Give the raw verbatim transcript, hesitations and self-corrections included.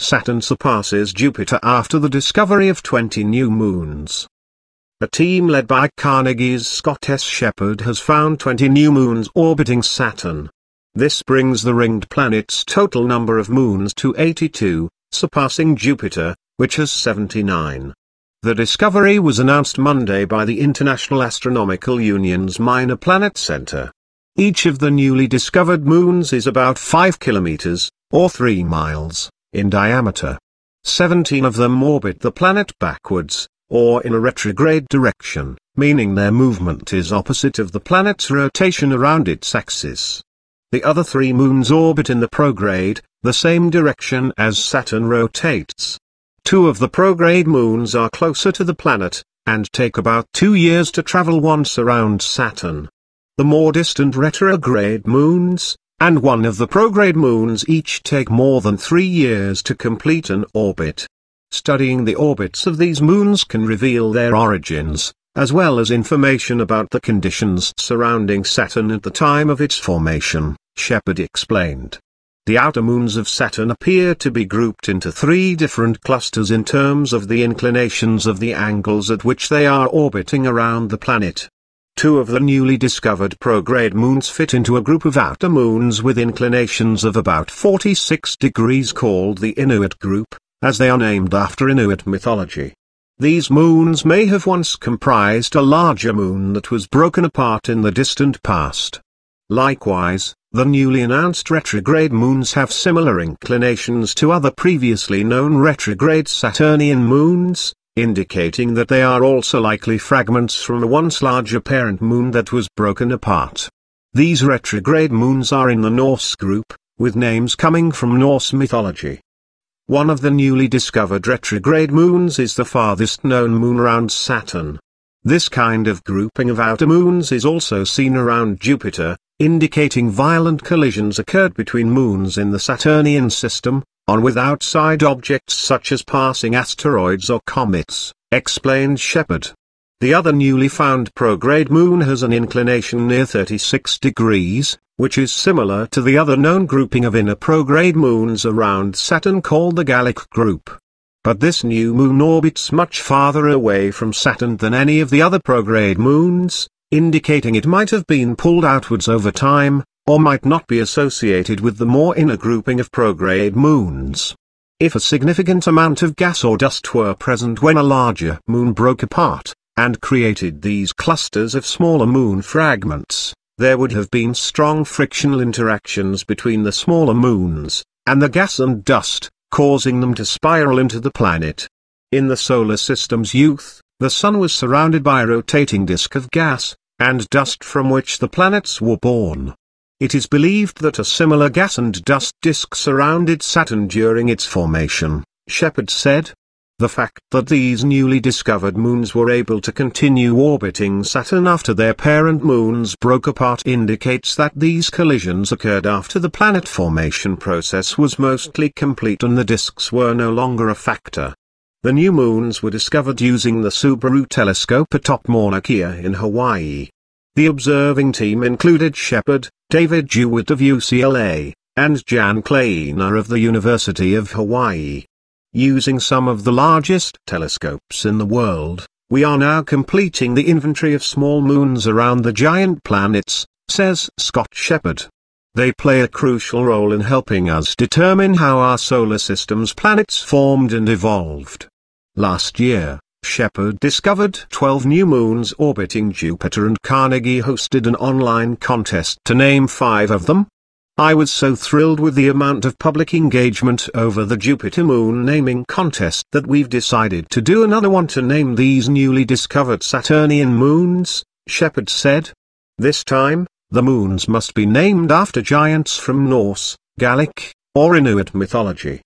Saturn surpasses Jupiter after the discovery of twenty new moons. A team led by Carnegie's Scott S. Sheppard has found twenty new moons orbiting Saturn. This brings the ringed planet's total number of moons to eighty-two, surpassing Jupiter, which has seventy-nine. The discovery was announced Monday by the International Astronomical Union's Minor Planet Center. Each of the newly discovered moons is about five kilometers, or three miles, in diameter. seventeen of them orbit the planet backwards, or in a retrograde direction, meaning their movement is opposite of the planet's rotation around its axis. The other three moons orbit in the prograde, the same direction as Saturn rotates. Two of the prograde moons are closer to the planet, and take about two years to travel once around Saturn. The more distant retrograde moons, and one of the prograde moons each take more than three years to complete an orbit. Studying the orbits of these moons can reveal their origins, as well as information about the conditions surrounding Saturn at the time of its formation, Sheppard explained. The outer moons of Saturn appear to be grouped into three different clusters in terms of the inclinations of the angles at which they are orbiting around the planet. Two of the newly discovered prograde moons fit into a group of outer moons with inclinations of about forty-six degrees called the Inuit group, as they are named after Inuit mythology. These moons may have once comprised a larger moon that was broken apart in the distant past. Likewise, the newly announced retrograde moons have similar inclinations to other previously known retrograde Saturnian moons, indicating that they are also likely fragments from a once larger parent moon that was broken apart. These retrograde moons are in the Norse group, with names coming from Norse mythology. One of the newly discovered retrograde moons is the farthest known moon around Saturn. This kind of grouping of outer moons is also seen around Jupiter, indicating violent collisions occurred between moons in the Saturnian system, on with outside objects such as passing asteroids or comets, explained Sheppard. The other newly found prograde moon has an inclination near thirty-six degrees, which is similar to the other known grouping of inner prograde moons around Saturn called the Gallic group. But this new moon orbits much farther away from Saturn than any of the other prograde moons, indicating it might have been pulled outwards over time, or might not be associated with the more inner grouping of prograde moons. If a significant amount of gas or dust were present when a larger moon broke apart, and created these clusters of smaller moon fragments, there would have been strong frictional interactions between the smaller moons, and the gas and dust, causing them to spiral into the planet. In the solar system's youth, the Sun was surrounded by a rotating disk of gas, and dust from which the planets were born. It is believed that a similar gas and dust disk surrounded Saturn during its formation, Sheppard said. The fact that these newly discovered moons were able to continue orbiting Saturn after their parent moons broke apart indicates that these collisions occurred after the planet formation process was mostly complete and the disks were no longer a factor. The new moons were discovered using the Subaru telescope atop Mauna Kea in Hawaii. The observing team included Sheppard, David Jewitt of U C L A, and Jan Kleyna of the University of Hawaii. Using some of the largest telescopes in the world, we are now completing the inventory of small moons around the giant planets, says Scott Sheppard. They play a crucial role in helping us determine how our solar system's planets formed and evolved. Last year, Sheppard discovered twelve new moons orbiting Jupiter, and Carnegie hosted an online contest to name five of them. I was so thrilled with the amount of public engagement over the Jupiter moon naming contest that we've decided to do another one to name these newly discovered Saturnian moons, Sheppard said. This time, the moons must be named after giants from Norse, Gallic, or Inuit mythology.